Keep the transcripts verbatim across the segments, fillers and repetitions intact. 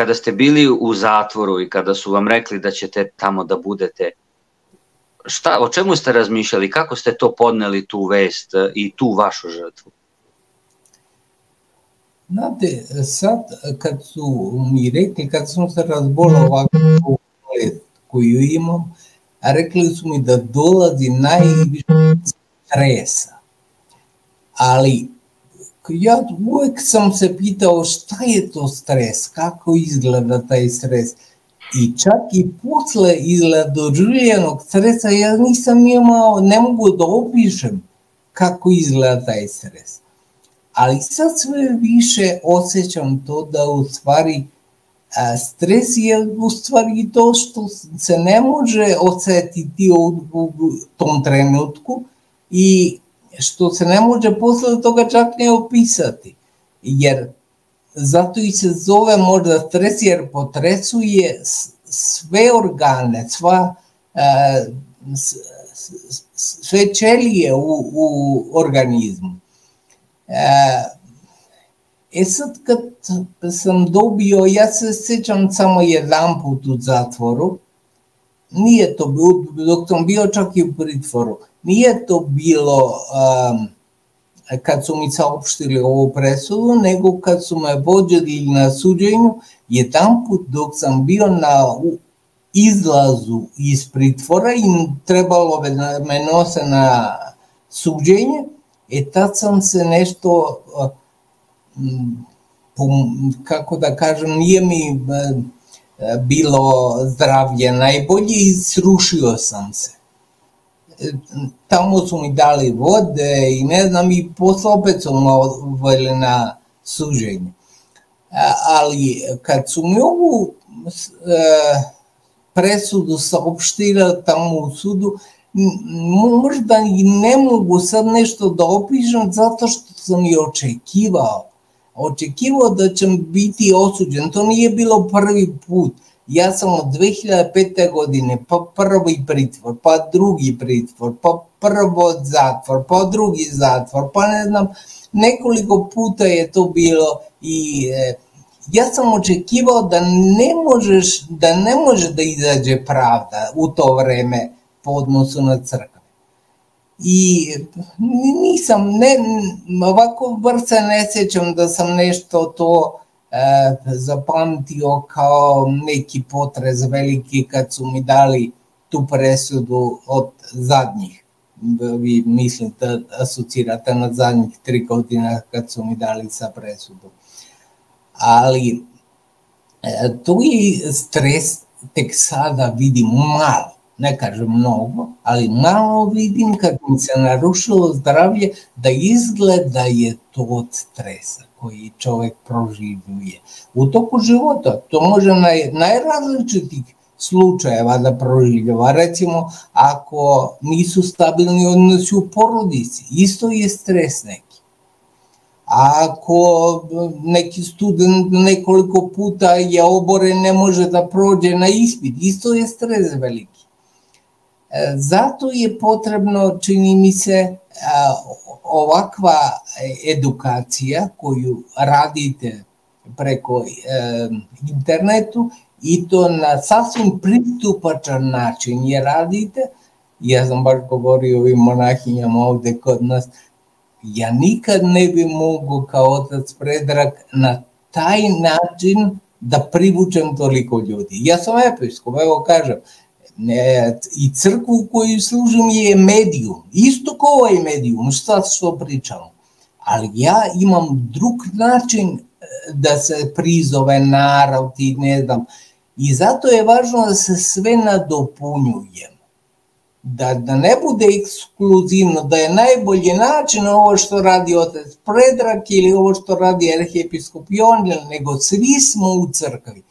kada ste bili u zatvoru i kada su vam rekli da ćete tamo da budete, šta, o čemu ste razmišljali, kako ste to podneli, tu vest i tu vašu žrtvu? Znate, sad kad su mi rekli, kad sam se razbolao ovakvu koju imam, rekli su mi da dolazi najviše stresa. Ali ja uvek sam se pitao šta je to stres, kako izgleda taj stres. I čak i posle doživljenog stresa ja nisam imao, ne mogu da opišem kako izgleda taj stres. Ali sad sve više osjećam to da u stvari stres je u stvari to što se ne može osetiti u tom trenutku i što se ne može posle toga čak ne opisati. Jer zato i se zove možda stres, jer potresuje sve organe, sve ćelije u organizmu. E sad kad sam dobio, ja se sjećam samo jedan put u zatvoru, nije to bilo, dok sam bio čak i u pritvoru, nije to bilo kad su mi saopštili ovu presudu, nego kad su me vodili na suđenju, jedan put dok sam bio na izlazu iz pritvora i trebalo da me nose na suđenje, e tad sam se nešto, kako da kažem, nije mi bilo zdravlje najbolje i srušio sam se. Tamo su mi dali vode i ne znam, i posle opet su me odveli na suđenje. Ali kad su mi ovu presudu saopštila tamo u sudu, možda i ne mogu sad nešto da opišem zato što sam i očekivao. Očekivao da ćem biti osuđen, to nije bilo prvi put. Ja sam od dve hiljade pete. godine, pa prvi pritvor, pa drugi pritvor, pa prvo zatvor, pa drugi zatvor, pa ne znam, nekoliko puta je to bilo i ja sam očekivao da ne možeš, da ne može da izađe pravda u to vreme po odnosu na crkve. I nisam, ne, ovako brzo ne sjećam da sam nešto to zapamtio kao neki potres veliki kad su mi dali tu presudu od zadnjih, vi mislite, asocirate na zadnjih tri godina kad su mi dali sa presudom. Ali tu je stres tek sada vidim malo, ne kažem mnogo, ali malo vidim kad mi se narušilo zdravlje da izgleda je to od stresa koji čovek proživljuje. U toku života to može najrazličitih slučajeva da proživljava. Recimo, ako nisu stabilni odnosi u porodici, isto je stres neki. Ako neki student nekoliko puta je oboren, ne može da prođe na ispit, isto je stres veliki. Zato je potrebno, čini mi se, ovakva edukacija koju radite preko internetu i to na sasvim pristupačan način je radite. Ja sam baš govorio ovim monahinjama ovde kod nas, ja nikad ne bi mogao kao otac Predrag na taj način da privučem toliko ljudi. Ja sam episkop, evo kažem, i crkvu u koju služim je medijum, isto kao ovaj medijum, šta što pričamo, ali ja imam drug način da se prizove narod i ne znam, i zato je važno da se sve nadopunjujemo, da ne bude ekskluzivno, da je najbolji način ovo što radi otac Predrag ili ovo što radi arhiepiskop Jovan, nego svi smo u crkvi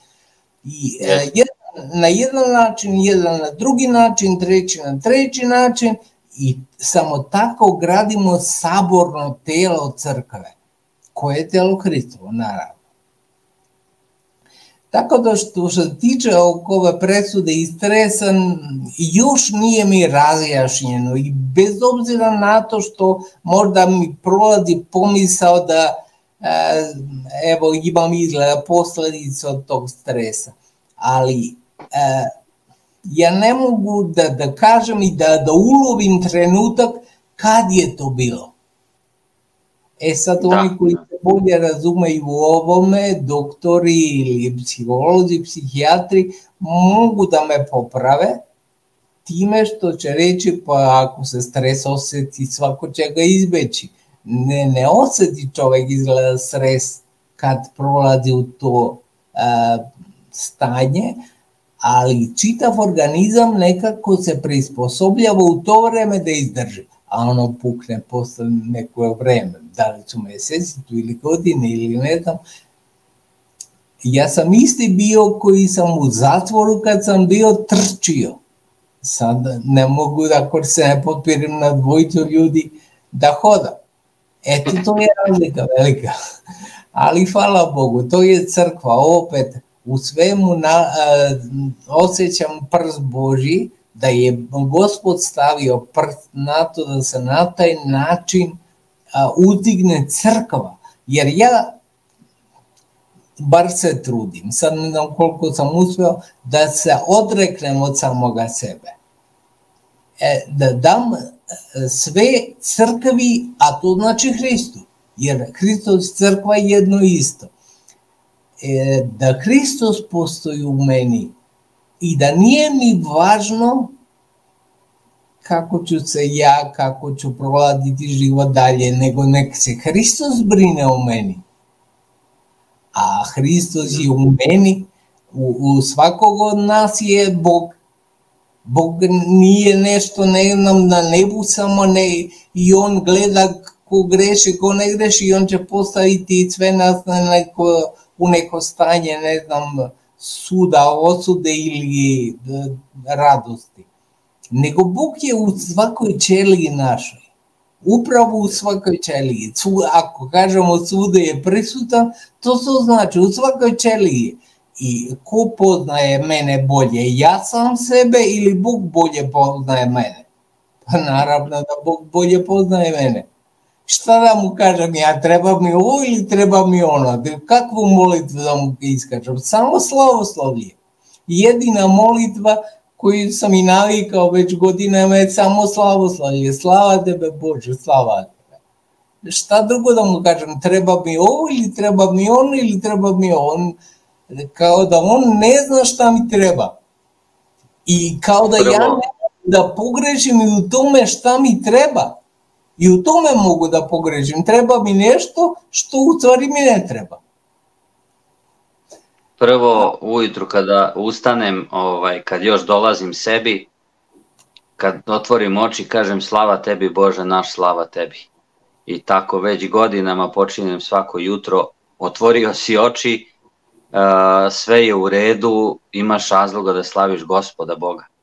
i jedan na jedan način, jedan na drugi način, treći na treći način i samo tako gradimo saborno telo crkve, koje je telo Hristovo, naravno. Tako da što se tiče ove presude i stresa, još nije mi razjašnjeno i bez obzira na to što možda mi prolazi pomisao da evo, imam izgleda posledice od tog stresa. Ali ja ne mogu da kažem i da ulovim trenutak kad je to bilo. E sad oni koji se bolje razumeju u ovome, doktori ili psiholozi, psihijatri, mogu da me poprave time što će reći, pa ako se stres osjeti, svako će ga izbeći. Ne, ne osjeti čovek izgleda stres kad prolazi u to stanje, ali čitav organizam nekako se prisposobljava u to vreme da izdrži, a ono pukne posle neko vreme, da li su meseci ili godine ili ne znam. Ja sam isti bio koji sam u zatvoru kad sam bio trčio. Sad ne mogu, ako se ne potpirim na dvojicu ljudi, da hodam. Eto, to je razlika velika. Ali hvala Bogu, to je crkva, opet u svemu osjećam prst Božji, da je Gospod stavio prst na to da se na taj način uzdigne crkva. Jer ja bar se trudim, sad ne znam koliko sam uspeo, da se odreknem od samoga sebe. Da dam sve crkvi, a to znači Hristu. Jer Hristos crkva je jedno isto. Da Hristos postoji u meni i da nije mi važno kako ću se ja, kako ću proladiti život dalje, nego nek se Hristos brine o meni. A Hristos je u meni, u svakog od nas je Bog. Bog nije nešto, ne znam, na nebu samo i on gleda ko greši, ko ne greši i on će postaviti sve nas u neko stanje, ne znam, suda, osude ili radosti. Nego Bog je u svakoj ćeliji našoj. Upravo u svakoj ćeliji. Ako kažemo suda je prisutan, to to znači u svakoj ćeliji. I ko poznaje mene bolje? Ja sam sebe ili Bog bolje poznaje mene? Pa naravno da Bog bolje poznaje mene. Šta da mu kažem ja, treba mi ovo ili treba mi ono, kakvu molitvu da mu iskačem, samo slavoslavlje. Jedina molitva koju sam i navikao već godinama je samo slavoslavlje, slava tebe Bože, slava tebe. Šta drugo da mu kažem, treba mi ovo ili treba mi ono ili treba mi ono, kao da on ne zna šta mi treba. I kao da ja da pogrešim i u tome šta mi treba. I u tome mogu da pogrešim. Treba mi nešto što u stvari mi ne treba. Prvo ujutru kada ustanem, kad još dolazim sebi, kad otvorim oči kažem slava tebi Bože naš, slava tebi. I tako već godinama počinem svako jutro, otvorio si oči, sve je u redu, imaš razloga da slaviš Gospoda Boga.